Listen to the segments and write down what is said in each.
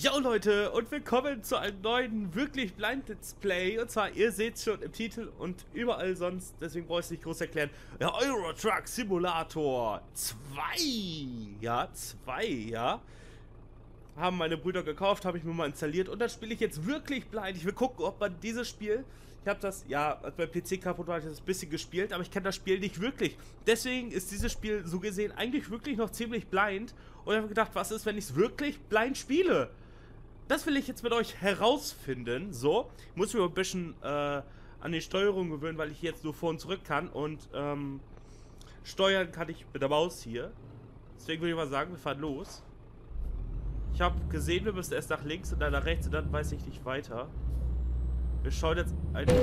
Jo Leute und willkommen zu einem neuen Wirklich Blind Let's Play. Und zwar, ihr seht es schon im Titel und überall sonst, deswegen brauche ich es nicht groß erklären, der Euro Truck Simulator 2. Ja, 2, ja. Haben meine Brüder gekauft, habe ich mir mal installiert und das spiele ich jetzt wirklich blind. Ich will gucken, ob man dieses Spiel... Ich habe das, ja, beim PC kaputt war, ich das ein bisschen gespielt, aber ich kenne das Spiel nicht wirklich. Deswegen ist dieses Spiel so gesehen eigentlich wirklich noch ziemlich blind. Und ich habe gedacht, was ist, wenn ich es wirklich blind spiele? Das will ich jetzt mit euch herausfinden. So, ich muss mich ein bisschen an die Steuerung gewöhnen, weil ich jetzt nur vor und zurück kann. Und steuern kann ich mit der Maus hier. Deswegen würde ich mal sagen, wir fahren los. Ich habe gesehen, wir müssen erst nach links und dann nach rechts und dann weiß ich nicht weiter. Wir schauen jetzt einfach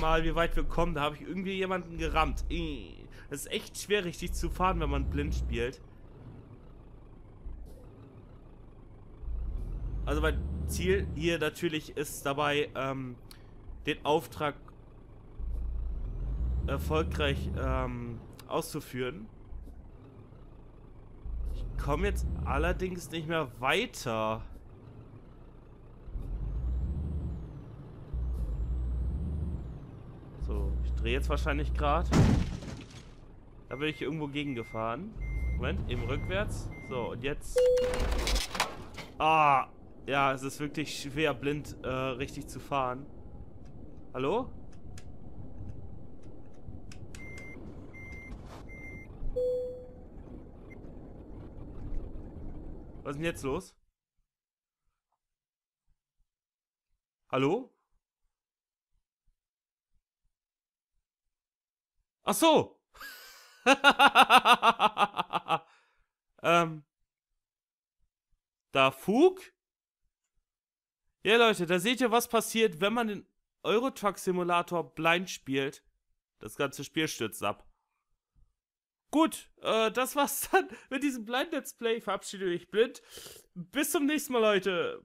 mal, wie weit wir kommen. Da habe ich irgendwie jemanden gerammt. Es ist echt schwer, richtig zu fahren, wenn man blind spielt. Also mein Ziel hier natürlich ist dabei, den Auftrag erfolgreich auszuführen. Ich komme jetzt allerdings nicht mehr weiter. So, ich drehe jetzt wahrscheinlich gerade. Da bin ich irgendwo gegengefahren. Moment, eben rückwärts. So, und jetzt... Ah, ja, es ist wirklich schwer, blind richtig zu fahren. Hallo? Was ist denn jetzt los? Hallo? Ach so! Da Fug? Ja, Leute, da seht ihr, was passiert, wenn man den Euro Truck Simulator blind spielt. Das ganze Spiel stürzt ab. Gut, das war's dann mit diesem Blind Let's Play. Verabschiede mich blind. Bis zum nächsten Mal, Leute.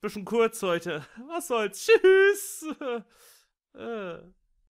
Bisschen kurz heute. Was soll's? Tschüss!